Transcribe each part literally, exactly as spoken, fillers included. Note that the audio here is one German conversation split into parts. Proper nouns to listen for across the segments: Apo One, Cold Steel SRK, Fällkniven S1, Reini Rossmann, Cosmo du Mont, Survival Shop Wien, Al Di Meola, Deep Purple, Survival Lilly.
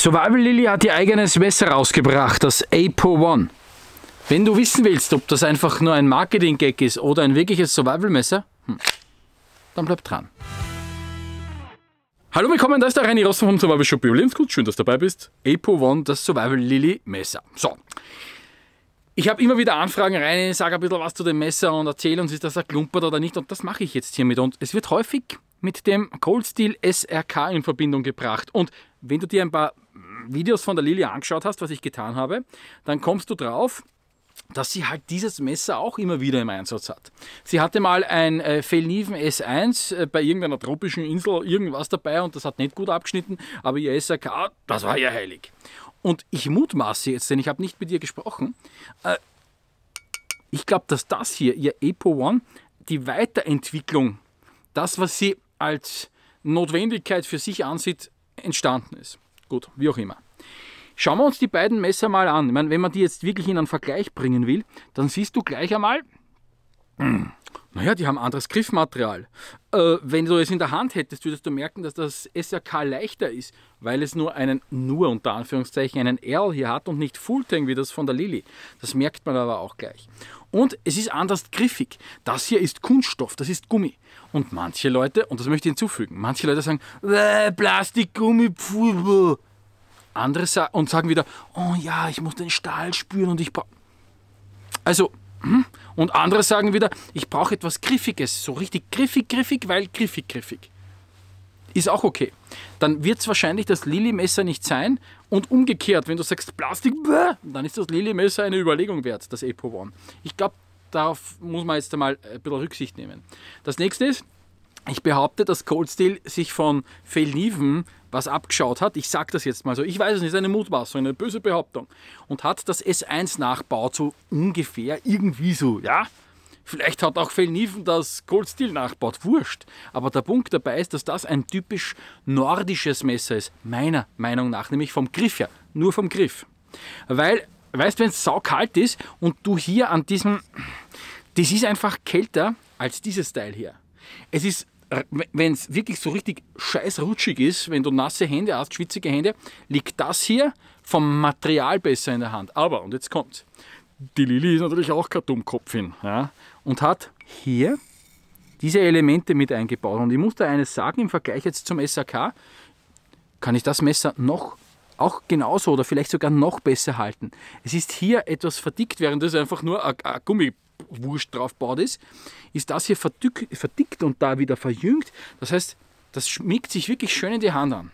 Survival Lilly hat ihr eigenes Messer rausgebracht, das Apo One. Wenn du wissen willst, ob das einfach nur ein Marketing-Gag ist oder ein wirkliches Survival-Messer, hm, dann bleib dran. Hallo, willkommen, da ist der Reini Rossmann vom Survival Shop Wien. Gut, schön, dass du dabei bist. Apo One, das Survival Lilly Messer. So. Ich habe immer wieder Anfragen rein, sage ein bisschen was zu dem Messer und erzähle uns, ist das ein Klumpert oder nicht. Und das mache ich jetzt hiermit. Und es wird häufig mit dem Cold Steel S R K in Verbindung gebracht. Und wenn du dir ein paar Videos von der Lilly angeschaut hast, was ich getan habe, dann kommst du drauf, dass sie halt dieses Messer auch immer wieder im Einsatz hat. Sie hatte mal ein äh, Fällkniven S eins äh, bei irgendeiner tropischen Insel irgendwas dabei und das hat nicht gut abgeschnitten, aber ihr S R K, das war ja heilig. Und ich mutmaße jetzt, denn ich habe nicht mit ihr gesprochen, äh, ich glaube, dass das hier, ihr Apo One, die Weiterentwicklung, das, was sie als Notwendigkeit für sich ansieht, entstanden ist. Gut, wie auch immer. Schauen wir uns die beiden Messer mal an. Ich meine, wenn man die jetzt wirklich in einen Vergleich bringen will, dann siehst du gleich einmal, mh, naja, die haben anderes Griffmaterial. Äh, wenn du es in der Hand hättest, würdest du merken, dass das S R K leichter ist, weil es nur einen, nur unter Anführungszeichen, einen L hier hat und nicht Fulltang wie das von der Lilly. Das merkt man aber auch gleich. Und es ist anders griffig. Das hier ist Kunststoff, das ist Gummi. Und manche Leute, und das möchte ich hinzufügen, manche Leute sagen, Plastik, Gummi, Pfuh. Andere sa und sagen wieder, oh ja, ich muss den Stahl spüren und ich brauche... Also, hm? Und andere sagen wieder, ich brauche etwas Griffiges, so richtig griffig, griffig, weil griffig, griffig. Ist auch okay. Dann wird es wahrscheinlich das Lilly-Messer nicht sein und umgekehrt, wenn du sagst Plastik, bäh, dann ist das Lilly-Messer eine Überlegung wert, das Apo One. Ich glaube, darauf muss man jetzt einmal ein bisschen Rücksicht nehmen. Das nächste ist, ich behaupte, dass Cold Steel sich von Fällkniven was abgeschaut hat. Ich sage das jetzt mal so. Ich weiß es nicht, es ist eine Mutmaßung, eine böse Behauptung. Und hat das S eins nachbaut, so ungefähr, irgendwie so, ja. Vielleicht hat auch Fällkniven das Cold Steel nachbaut, wurscht. Aber der Punkt dabei ist, dass das ein typisch nordisches Messer ist, meiner Meinung nach, nämlich vom Griff her, nur vom Griff. Weil, weißt du, wenn es saukalt ist und du hier an diesem, das ist einfach kälter als dieses Teil hier. Es ist, wenn es wirklich so richtig scheiß rutschig ist, wenn du nasse Hände hast, schwitzige Hände, liegt das hier vom Material besser in der Hand. Aber, und jetzt kommt's, die Lilly ist natürlich auch kein Dummkopfin, ja, und hat hier diese Elemente mit eingebaut. Und ich muss da eines sagen, im Vergleich jetzt zum S R K, kann ich das Messer noch auch genauso oder vielleicht sogar noch besser halten. Es ist hier etwas verdickt, während es einfach nur ein Gummi Wurst drauf baut ist, ist das hier verdick, verdickt und da wieder verjüngt. Das heißt, das schmiegt sich wirklich schön in die Hand an.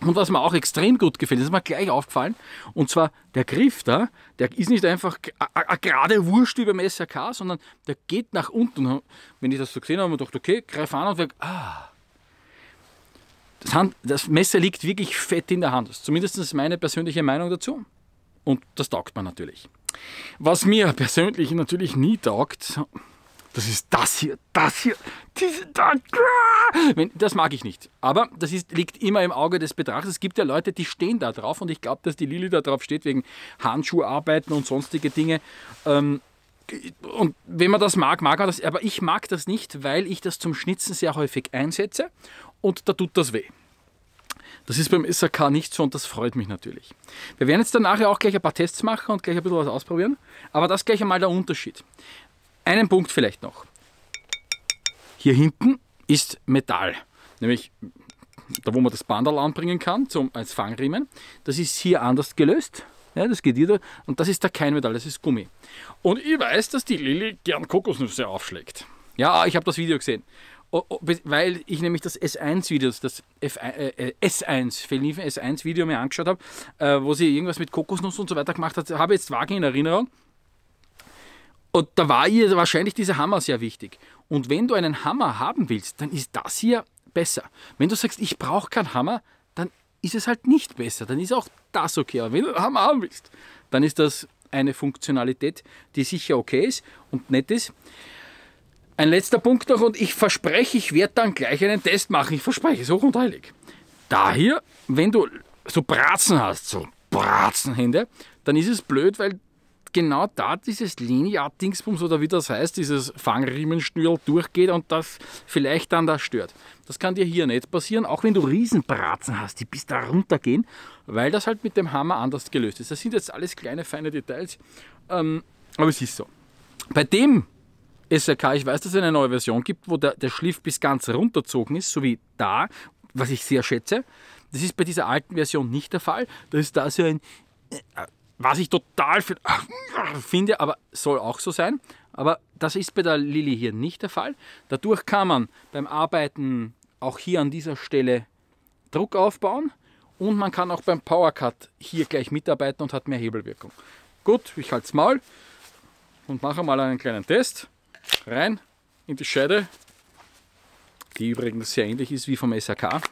Und was mir auch extrem gut gefällt, das ist mir gleich aufgefallen, und zwar der Griff da, der ist nicht einfach eine gerade Wurst wie beim S R K, sondern der geht nach unten. Wenn ich das so gesehen habe, habe ich gedacht, okay, greif an und weg. Ah. Das, Hand, das Messer liegt wirklich fett in der Hand. Das ist zumindest meine persönliche Meinung dazu. Und das taugt man natürlich. Was mir persönlich natürlich nie taugt, das ist das hier, das hier, diese, das mag ich nicht. Aber das ist, liegt immer im Auge des Betrachters. Es gibt ja Leute, die stehen da drauf und ich glaube, dass die Lilly da drauf steht wegen Handschuharbeiten und sonstige Dinge. Ähm, Und wenn man das mag, mag man das. Aber ich mag das nicht, weil ich das zum Schnitzen sehr häufig einsetze und da tut das weh. Das ist beim S R K nicht so und das freut mich natürlich. Wir werden jetzt danach ja auch gleich ein paar Tests machen und gleich ein bisschen was ausprobieren. Aber das gleich einmal der Unterschied. Einen Punkt vielleicht noch. Hier hinten ist Metall, nämlich da, wo man das Bandal anbringen kann zum, als Fangriemen. Das ist hier anders gelöst. Ja, das geht wieder. Und das ist da kein Metall, das ist Gummi. Und ich weiß, dass die Lilly gern Kokosnüsse aufschlägt. Ja, ich habe das Video gesehen. Oh, oh, weil ich nämlich das S eins Video, das F eins, äh, S eins, Fällkniven S eins Video mir angeschaut habe, äh, wo sie irgendwas mit Kokosnuss und so weiter gemacht hat, habe jetzt vage in Erinnerung. Und da war ihr wahrscheinlich dieser Hammer sehr wichtig. Und wenn du einen Hammer haben willst, dann ist das hier besser. Wenn du sagst, ich brauche keinen Hammer, dann ist es halt nicht besser. Dann ist auch das okay. Aber wenn du einen Hammer haben willst, dann ist das eine Funktionalität, die sicher okay ist und nett ist. Ein letzter Punkt noch und ich verspreche, ich werde dann gleich einen Test machen. Ich verspreche es hoch und heilig. Da hier, wenn du so Bratzen hast, so Bratzenhände, dann ist es blöd, weil genau da dieses Linear-Dingsbums oder wie das heißt, dieses Fangriemenschnürl durchgeht und das vielleicht dann da stört. Das kann dir hier nicht passieren, auch wenn du Riesenbratzen hast, die bis da runtergehen, weil das halt mit dem Hammer anders gelöst ist. Das sind jetzt alles kleine, feine Details, ähm, aber es ist so. Bei dem S R K, ich weiß, dass es eine neue Version gibt, wo der, der Schliff bis ganz runterzogen ist, so wie da, was ich sehr schätze. Das ist bei dieser alten Version nicht der Fall. Da ist da so ein, was ich total finde, aber soll auch so sein. Aber das ist bei der Lilly hier nicht der Fall. Dadurch kann man beim Arbeiten auch hier an dieser Stelle Druck aufbauen und man kann auch beim Powercut hier gleich mitarbeiten und hat mehr Hebelwirkung. Gut, ich halt's Maul und mache mal einen kleinen Test. Rein in die Scheide, die übrigens sehr ähnlich ist wie vom S R K.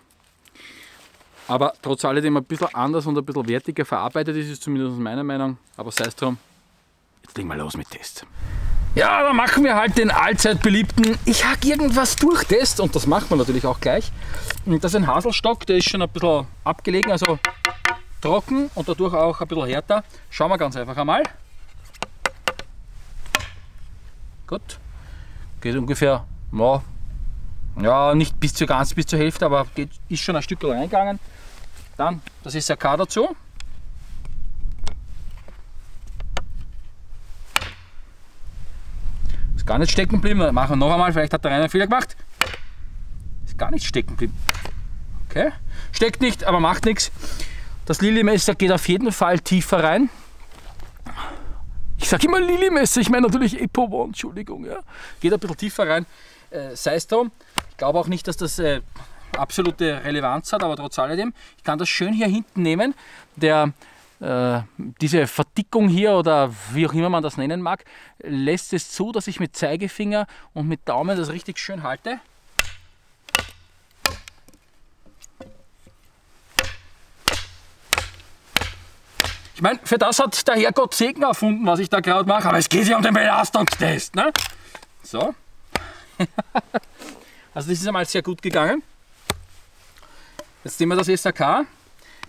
Aber trotz alledem ein bisschen anders und ein bisschen wertiger verarbeitet ist, ist zumindest meine Meinung. Aber sei es drum, jetzt legen wir los mit Test. Ja, da machen wir halt den allzeit beliebten Ich hack irgendwas durch Test. Und das macht man natürlich auch gleich. Und das ist ein Haselstock, der ist schon ein bisschen abgelegen, also trocken und dadurch auch ein bisschen härter. Schauen wir ganz einfach einmal. Gut. Geht ungefähr, ja, ja nicht bis zur, ganz bis zur Hälfte, aber geht, ist schon ein Stück reingegangen. Dann das S R K dazu. Ist gar nicht stecken geblieben. Wir machen noch einmal, vielleicht hat der Reini einen Fehler gemacht. Ist gar nicht stecken geblieben. Okay. Steckt nicht, aber macht nichts. Das Lilly-Messer geht auf jeden Fall tiefer rein. Ich sage immer Lilly-Messer, ich meine natürlich Apo One, Entschuldigung. Ja. Geht ein bisschen tiefer rein, äh, sei es drum. Ich glaube auch nicht, dass das äh, absolute Relevanz hat, aber trotz alledem, ich kann das schön hier hinten nehmen. Der, äh, diese Verdickung hier oder wie auch immer man das nennen mag, lässt es zu, dass ich mit Zeigefinger und mit Daumen das richtig schön halte. Ich meine, für das hat der Herrgott Segen erfunden, was ich da gerade mache, aber es geht ja um den Belastungstest. Ne? So. Also das ist einmal sehr gut gegangen. Jetzt nehmen wir das S R K,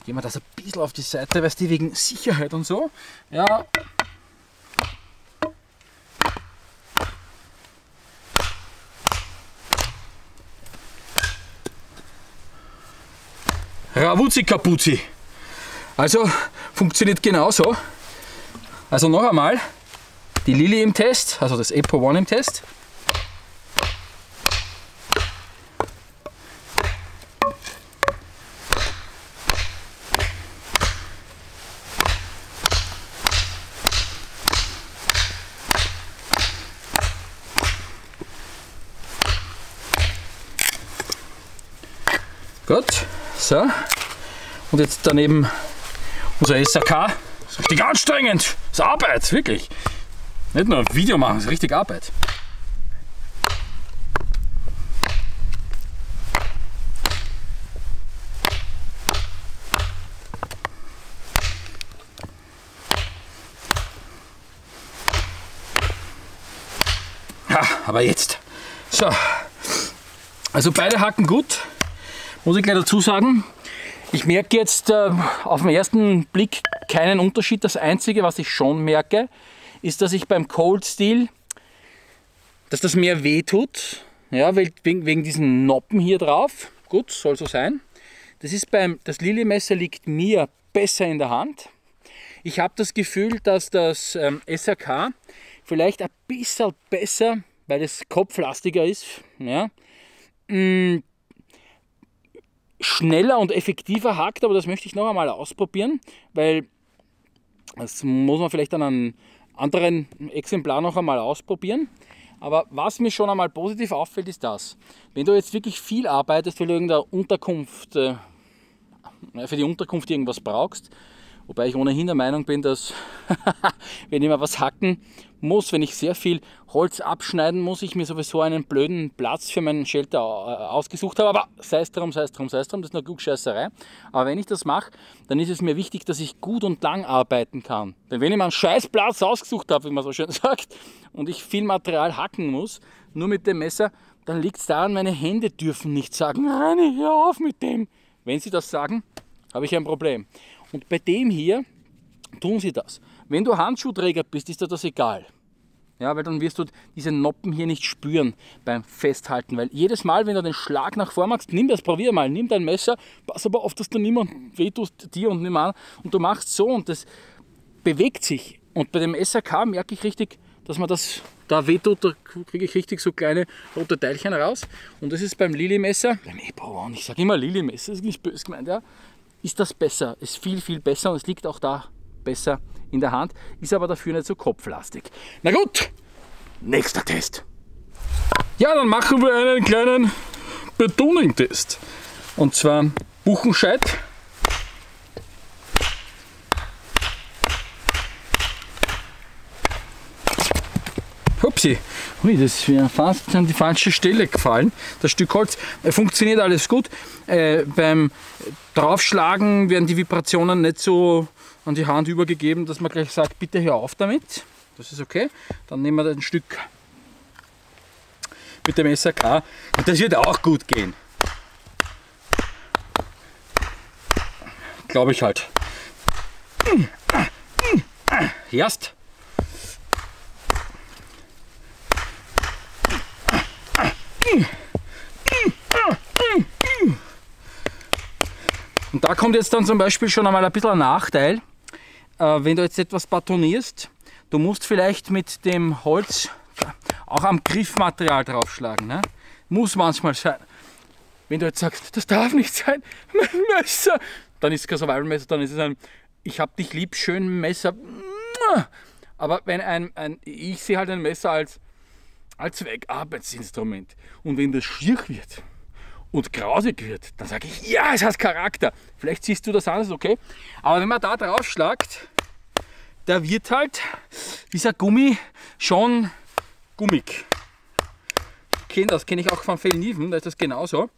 gehen wir das ein bisschen auf die Seite, weißt du, wegen Sicherheit und so. Ja. Rawuzi Kapuzi. Also funktioniert genauso. Also noch einmal die Lilly im Test, also das Apo One im Test. Gut, so. Und jetzt daneben unser S R K, das ist richtig anstrengend, das ist Arbeit, wirklich. Nicht nur ein Video machen, das ist richtig Arbeit. Ja, aber jetzt. So, also beide hacken gut, muss ich gleich dazu sagen. Ich merke jetzt äh, auf den ersten Blick keinen Unterschied. Das Einzige, was ich schon merke, ist, dass ich beim Cold Steel, dass das mehr weh tut. Ja, wegen, wegen diesen Noppen hier drauf. Gut, soll so sein. Das ist beim, das Lilly-Messer liegt mir besser in der Hand. Ich habe das Gefühl, dass das ähm, S R K vielleicht ein bisschen besser, weil es kopflastiger ist, ja, mm, schneller und effektiver hackt, aber das möchte ich noch einmal ausprobieren, weil das muss man vielleicht an einem anderen Exemplar noch einmal ausprobieren. Aber was mir schon einmal positiv auffällt, ist das. Wenn du jetzt wirklich viel arbeitest, weil du irgendeine Unterkunft, äh, für die Unterkunft irgendwas brauchst, wobei ich ohnehin der Meinung bin, dass wenn ich mal was hacken muss, wenn ich sehr viel Holz abschneiden muss, ich mir sowieso einen blöden Platz für meinen Shelter ausgesucht habe. Aber sei es drum, sei es drum, sei es drum, das ist eine Klugscheißerei. Aber wenn ich das mache, dann ist es mir wichtig, dass ich gut und lang arbeiten kann. Denn wenn ich mir einen scheiß Platz ausgesucht habe, wie man so schön sagt, und ich viel Material hacken muss, nur mit dem Messer, dann liegt es daran, meine Hände dürfen nicht sagen, Reini, hör auf mit dem. Wenn sie das sagen, habe ich ein Problem. Und bei dem hier tun sie das. Wenn du Handschuhträger bist, ist dir das egal. Ja, weil dann wirst du diese Noppen hier nicht spüren beim Festhalten, weil jedes Mal, wenn du den Schlag nach vor machst, nimm das, probier mal, nimm dein Messer, pass aber auf, dass du niemandem wehtust, dir und niemand, und du machst so und das bewegt sich. Und bei dem S R K merke ich richtig, dass man das da wehtut, da kriege ich richtig so kleine rote Teilchen raus. Und das ist beim Lilly-Messer, beim Apo One, ich sage immer Lilly-Messer, ist nicht böse gemeint, ja, ist das besser, ist viel, viel besser und es liegt auch da besser in der Hand, ist aber dafür nicht so kopflastig. Na gut, nächster Test. Ja, dann machen wir einen kleinen Betoning-Test. Und zwar Buchenscheit. Hupsi, ui, das wäre fast an die falsche Stelle gefallen. Das Stück Holz, funktioniert alles gut. Äh, beim Draufschlagen werden die Vibrationen nicht so an die Hand übergegeben, dass man gleich sagt, bitte hör auf damit. Das ist okay. Dann nehmen wir ein Stück mit dem S R K und das wird auch gut gehen. Glaube ich halt. Erst. Und da kommt jetzt dann zum Beispiel schon einmal ein bisschen ein Nachteil, äh, wenn du jetzt etwas batonierst, du musst vielleicht mit dem Holz auch am Griffmaterial draufschlagen, ne? Muss manchmal sein. Wenn du jetzt sagst, das darf nicht sein, mein Messer, dann ist es kein Survival-Messer, dann ist es ein ich hab dich lieb, schön Messer. Aber wenn ein, ein ich sehe halt ein Messer als als Arbeitsinstrument. Und wenn das schier wird und grausig wird, dann sage ich, ja, es hat Charakter. Vielleicht siehst du das anders, okay? Aber wenn man da drauf schlagt, da wird halt dieser Gummi schon gummig. Ich kenne das, kenne ich auch von Fällkniven, da ist das genauso.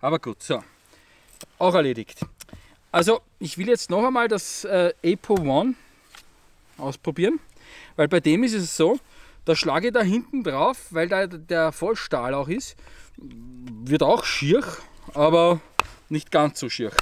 Aber gut, so. Auch erledigt. Also, ich will jetzt noch einmal das äh, Apo One ausprobieren, weil bei dem ist es so, da schlage ich da hinten drauf, weil da der Vollstahl auch ist, wird auch schier, aber nicht ganz so schier.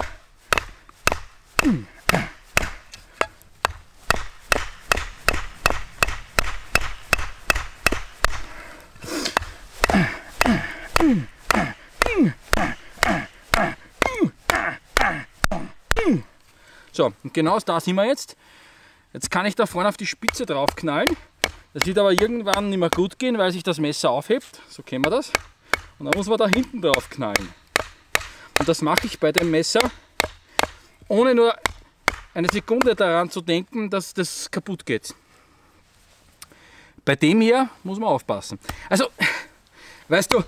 So, und genau da sind wir jetzt. Jetzt kann ich da vorne auf die Spitze drauf knallen. Das wird aber irgendwann nicht mehr gut gehen, weil sich das Messer aufhebt. So kennen wir das. Und dann muss man da hinten drauf knallen. Und das mache ich bei dem Messer, ohne nur eine Sekunde daran zu denken, dass das kaputt geht. Bei dem hier muss man aufpassen. Also, weißt du,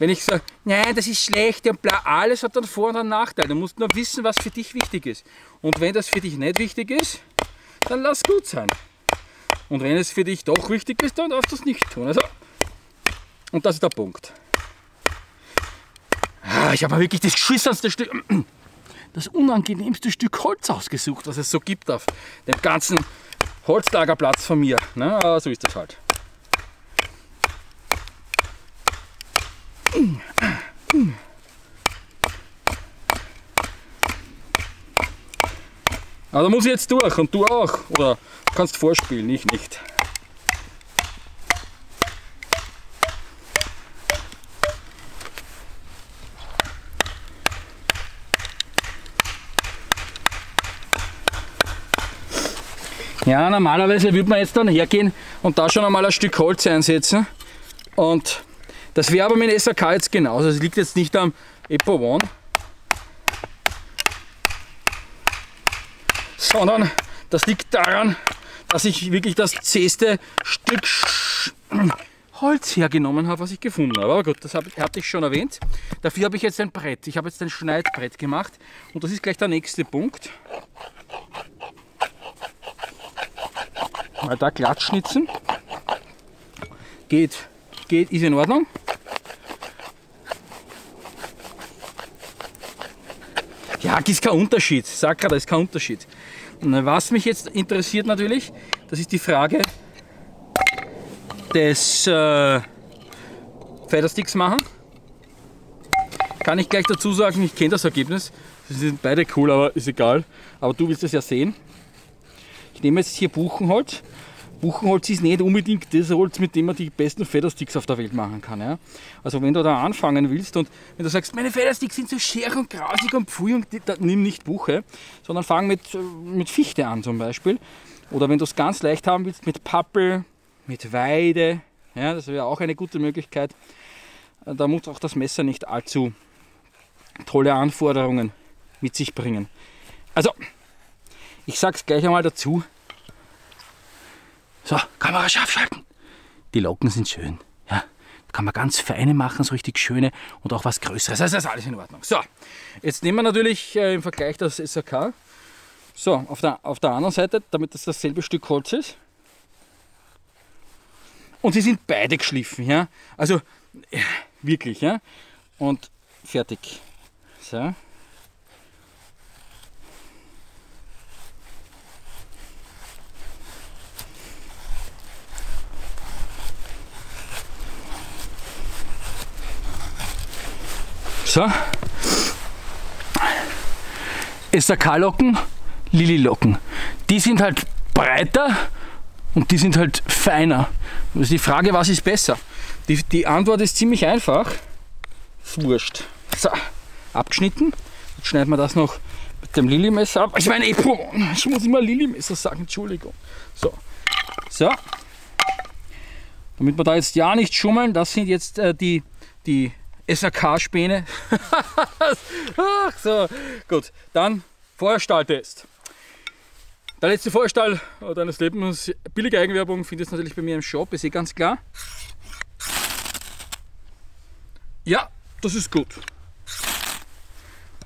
wenn ich sage, nein, das ist schlecht und bla, alles hat dann Vor- und einen Nachteil. Du musst nur wissen, was für dich wichtig ist. Und wenn das für dich nicht wichtig ist, dann lass es gut sein. Und wenn es für dich doch wichtig ist, dann darfst du es nicht tun. Also, und das ist der Punkt. Ah, ich habe wirklich das geschissenste Stück, das unangenehmste Stück Holz ausgesucht, was es so gibt auf dem ganzen Holzlagerplatz von mir. Na, so ist das halt. Aber da muss ich jetzt durch und du auch. Oder du kannst vorspielen, ich nicht. Ja, normalerweise würde man jetzt dann hergehen und da schon einmal ein Stück Holz einsetzen. Und das wäre aber mit dem S R K jetzt genauso. Es liegt jetzt nicht am Apo One, sondern das liegt daran, dass ich wirklich das zähste Stück Holz hergenommen habe, was ich gefunden habe. Aber gut, das habe ich schon erwähnt. Dafür habe ich jetzt ein Brett. Ich habe jetzt ein Schneidbrett gemacht und das ist gleich der nächste Punkt. Mal da glatt schnitzen. Geht, geht, ist in Ordnung. Ja, ist kein Unterschied. Sag gerade, ist kein Unterschied. Was mich jetzt interessiert natürlich, das ist die Frage des äh, Federsticks machen. Kann ich gleich dazu sagen, ich kenne das Ergebnis. Sie sind beide cool, aber ist egal. Aber du willst es ja sehen. Ich nehme jetzt hier Buchenholz. Buchenholz ist nicht unbedingt das Holz, mit dem man die besten Federsticks auf der Welt machen kann. Ja? Also wenn du da anfangen willst und wenn du sagst, meine Federsticks sind so scher und grasig und pfui, und da, nimm nicht Buche, sondern fang mit, mit Fichte an zum Beispiel. Oder wenn du es ganz leicht haben willst, mit Pappel, mit Weide. Ja, das wäre auch eine gute Möglichkeit. Da muss auch das Messer nicht allzu tolle Anforderungen mit sich bringen. Also, ich sag's gleich einmal dazu. So, Kamera scharf schalten. Die Locken sind schön. Ja, kann man ganz feine machen, so richtig schöne und auch was Größeres. Also ist alles in Ordnung. So, jetzt nehmen wir natürlich äh, im Vergleich das S R K. So, auf der, auf der anderen Seite, damit das dasselbe Stück Holz ist. Und sie sind beide geschliffen. Ja, also wirklich. Ja, und fertig. So. So. S R K-Locken, Lilly-Locken. Die sind halt breiter und die sind halt feiner. Also die Frage, was ist besser? Die, die Antwort ist ziemlich einfach. Wurscht. So, abgeschnitten. Jetzt schneiden wir das noch mit dem Lilly-Messer ab. Ich meine, ich muss immer Lilly-Messer sagen, Entschuldigung. So. So. Damit wir da jetzt ja nicht schummeln, das sind jetzt äh, die, die S R K-Späne. Ach so, gut. Dann Feuerstahltest. Der letzte Feuerstahl deines Lebens. Billige Eigenwerbung findest du natürlich bei mir im Shop, ist eh ganz klar. Ja, das ist gut.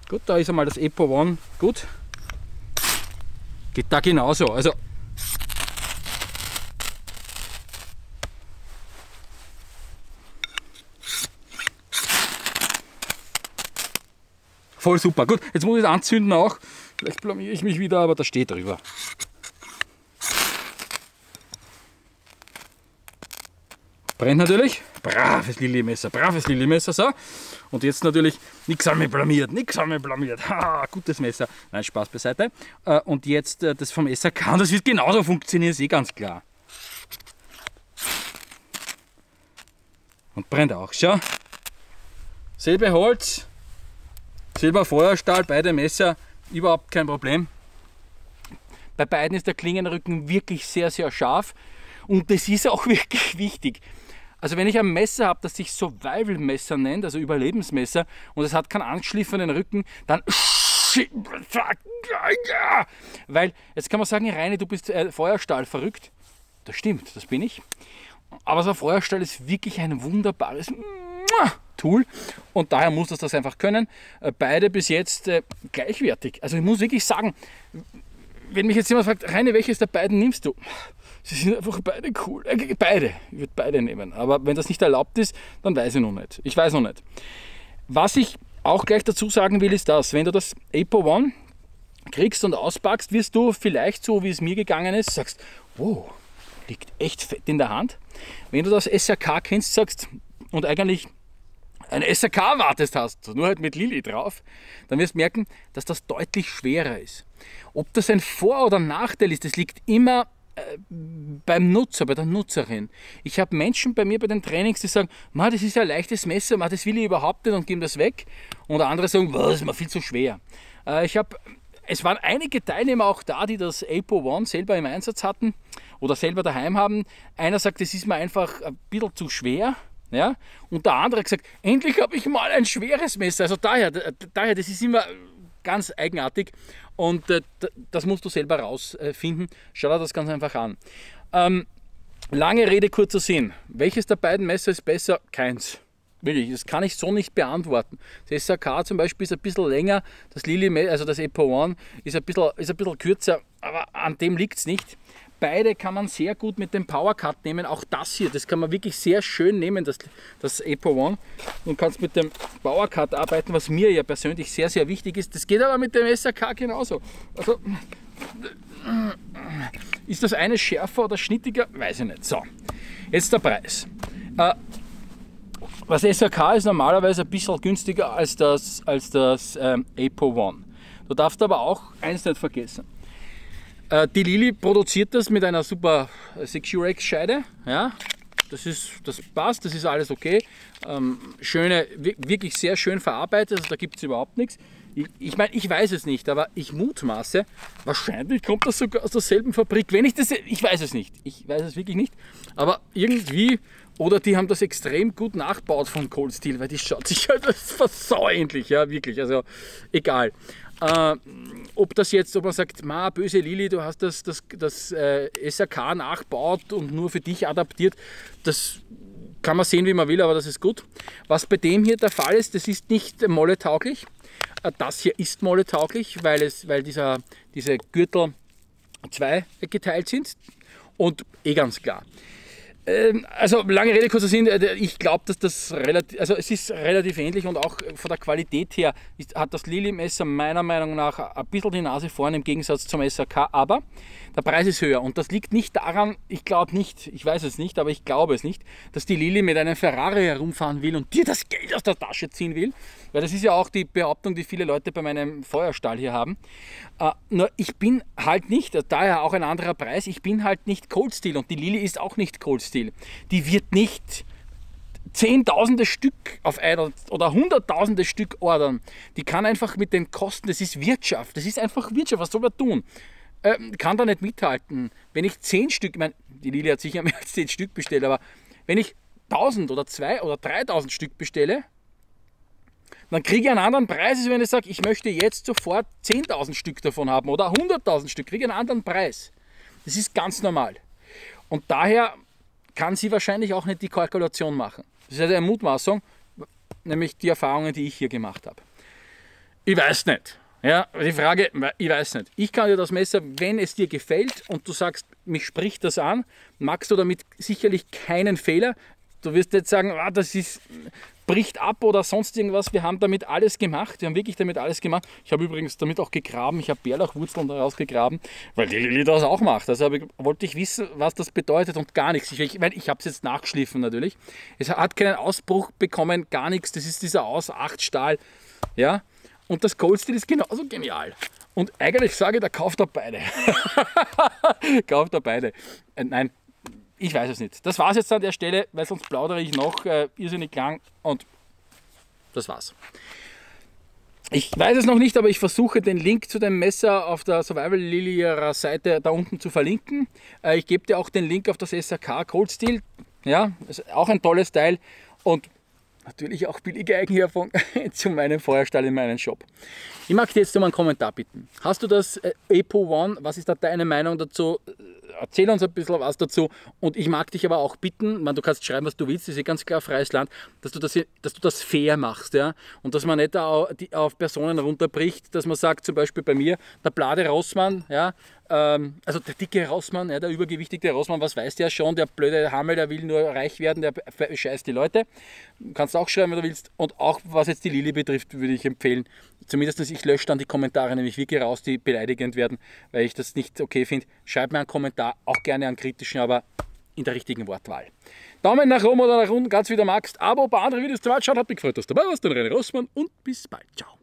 Gut, da ist einmal das Apo One. Gut. Geht da genauso. Also. Voll super. Gut, jetzt muss ich es anzünden auch. Vielleicht blamiere ich mich wieder, aber da steht drüber. Brennt natürlich. Braves Lilly-Messer, braves Lilly-Messer. So. Und jetzt natürlich, nichts haben wir blamiert, nichts haben wir blamiert. Ha, gutes Messer. Nein, Spaß beiseite. Und jetzt das vom S R K. Das wird genauso funktionieren, ist eh ganz klar. Und brennt auch. Schau. Selbe Holz. Silber, Feuerstahl, beide Messer, überhaupt kein Problem. Bei beiden ist der Klingenrücken wirklich sehr, sehr scharf und das ist auch wirklich wichtig. Also wenn ich ein Messer habe, das sich Survival-Messer nennt, also Überlebensmesser, und es hat keinen angeschliffenen Rücken, dann... Weil, jetzt kann man sagen, Reini, du bist äh, Feuerstahl verrückt. Das stimmt, das bin ich. Aber so ein Feuerstahl ist wirklich ein wunderbares... Tool. Und daher muss das das einfach können. Beide bis jetzt äh, gleichwertig. Also ich muss wirklich sagen, wenn mich jetzt jemand fragt, Reini, welches der beiden nimmst du? Sie sind einfach beide cool. Äh, beide. Ich würde beide nehmen. Aber wenn das nicht erlaubt ist, dann weiß ich noch nicht. Ich weiß noch nicht. Was ich auch gleich dazu sagen will, ist das, wenn du das Apo One kriegst und auspackst, wirst du vielleicht so, wie es mir gegangen ist, sagst, wow, liegt echt fett in der Hand. Wenn du das S R K kennst, sagst und eigentlich ein S R K wartest hast, nur halt mit Lilly drauf, dann wirst du merken, dass das deutlich schwerer ist. Ob das ein Vor- oder Nachteil ist, das liegt immer äh, beim Nutzer, bei der Nutzerin. Ich habe Menschen bei mir bei den Trainings, die sagen, Ma, das ist ja ein leichtes Messer, Ma, das will ich überhaupt nicht und geben das weg. Und andere sagen, das ist mir viel zu schwer. Äh, ich hab, es waren einige Teilnehmer auch da, die das Apo One selber im Einsatz hatten oder selber daheim haben. Einer sagt, das ist mir einfach ein bisschen zu schwer. Ja? Und der andere hat gesagt, endlich habe ich mal ein schweres Messer. Also daher, daher, das ist immer ganz eigenartig und äh, das musst du selber rausfinden. Schau dir das ganz einfach an. Ähm, lange Rede, kurzer Sinn. Welches der beiden Messer ist besser? Keins. Wirklich, das kann ich so nicht beantworten. Das S R K zum Beispiel ist ein bisschen länger, das Lilly, also das Apo One ist ein bisschen, ist ein bisschen kürzer, aber an dem liegt es nicht. Beide kann man sehr gut mit dem Power Cut nehmen, auch das hier, das kann man wirklich sehr schön nehmen, das, das Apo One. Und kannst mit dem Power Cut arbeiten, was mir ja persönlich sehr, sehr wichtig ist. Das geht aber mit dem S R K genauso. Also, ist das eine schärfer oder schnittiger? Weiß ich nicht. So, jetzt der Preis. Äh, Das S R K ist normalerweise ein bisschen günstiger als das, als das ähm, Apo One. Du darfst aber auch eins nicht vergessen. Äh, die Lilly produziert das mit einer super sechs Uhr X Scheide. Ja? Das, ist, das passt, das ist alles okay. Ähm, schöne, wirklich sehr schön verarbeitet, also da gibt es überhaupt nichts. Ich, ich meine, ich weiß es nicht, aber ich mutmaße, wahrscheinlich kommt das sogar aus derselben Fabrik. Wenn ich das, ich weiß es nicht, ich weiß es wirklich nicht, aber irgendwie, oder die haben das extrem gut nachgebaut von Cold Steel, weil die schaut sich halt, das ist versäuendlich, ja, wirklich, also egal. Äh, ob das jetzt, ob man sagt, ma, böse Lilly, du hast das, das, das äh, S R K nachgebaut und nur für dich adaptiert, das kann man sehen, wie man will, aber das ist gut. Was bei dem hier der Fall ist, das ist nicht molletauglich. Das hier ist molletauglich, weil, es, weil dieser, diese Gürtel zwei geteilt sind und eh ganz klar. Ähm, also lange Rede, kurzer Sinn, ich glaube, dass das relativ, also es ist relativ ähnlich und auch von der Qualität her ist, hat das Lilly-Messer meiner Meinung nach ein bisschen die Nase vorn im Gegensatz zum S R K, aber der Preis ist höher und das liegt nicht daran, ich glaube nicht, ich weiß es nicht, aber ich glaube es nicht, dass die Lilly mit einem Ferrari herumfahren will und dir das Geld aus der Tasche ziehen will, weil das ist ja auch die Behauptung, die viele Leute bei meinem Feuerstahl hier haben. Äh, nur ich bin halt nicht, daher auch ein anderer Preis, ich bin halt nicht Cold Steel und die Lilly ist auch nicht Cold Steel. Die wird nicht zehntausende Stück auf ein oder hunderttausende Stück ordern. Die kann einfach mit den Kosten, das ist Wirtschaft, das ist einfach Wirtschaft, was soll man tun? Ähm, kann da nicht mithalten. Wenn ich zehn Stück, ich meine, die Lilly hat sicher mehr als zehn Stück bestellt, aber wenn ich tausend oder zwei oder dreitausend Stück bestelle, dann kriege ich einen anderen Preis, als wenn ich sage, ich möchte jetzt sofort zehntausend Stück davon haben oder hunderttausend Stück, kriege ich einen anderen Preis. Das ist ganz normal. Und daher kann sie wahrscheinlich auch nicht die Kalkulation machen. Das ist eine Mutmaßung, nämlich die Erfahrungen, die ich hier gemacht habe. Ich weiß nicht. Ja, die Frage, ich weiß nicht. Ich kann dir das Messer, wenn es dir gefällt und du sagst, mich spricht das an, machst du damit sicherlich keinen Fehler. Du wirst jetzt sagen, ah, das ist, bricht ab oder sonst irgendwas. Wir haben damit alles gemacht. Wir haben wirklich damit alles gemacht. Ich habe übrigens damit auch gegraben. Ich habe Bärlauchwurzeln daraus gegraben, weil die Lilly das auch macht. Also wollte ich wissen, was das bedeutet und gar nichts. Ich, ich, ich habe es jetzt nachgeschliffen natürlich. Es hat keinen Ausbruch bekommen, gar nichts. Das ist dieser Aus acht Stahl. Ja? Und das Cold Steel ist genauso genial. Und eigentlich sage ich, da kauft er beide. Kauft er beide. Äh, nein. Ich weiß es nicht. Das war es jetzt an der Stelle, weil sonst plaudere ich noch äh, irrsinnig lang und das war's. Ich weiß es noch nicht, aber ich versuche den Link zu dem Messer auf der Survival Lilly Seite da unten zu verlinken. Äh, ich gebe dir auch den Link auf das S R K Cold Steel. Ja, ist auch ein tolles Teil und natürlich auch billige Eigenherstellung zu meinem Feuerstahl in meinem Shop. Ich mag dir jetzt um einen Kommentar bitten. Hast du das äh, Apo One? Was ist da deine Meinung dazu? Erzähl uns ein bisschen was dazu und ich mag dich aber auch bitten, man, du kannst schreiben, was du willst, das ist ja ganz klar freies Land, dass du das, dass du das fair machst, ja? Und dass man nicht auf Personen runterbricht, dass man sagt, zum Beispiel bei mir, der blade Rossmann, ja, ähm, also der dicke Rossmann, ja, der übergewichtige Rossmann, was weiß der schon, der blöde Hammel, der will nur reich werden, der scheißt die Leute, du kannst auch schreiben, wenn du willst und auch was jetzt die Lilly betrifft, würde ich empfehlen, zumindest ich lösche dann die Kommentare nämlich wirklich raus, die beleidigend werden, weil ich das nicht okay finde, schreib mir einen Kommentar, auch gerne an kritischen, aber in der richtigen Wortwahl. Daumen nach oben oder nach unten, ganz wie du magst. Abo, bei anderen Videos zu weit schaut, hat mich gefreut, dass du dabei warst. Dein Reini Rossmann und bis bald. Ciao.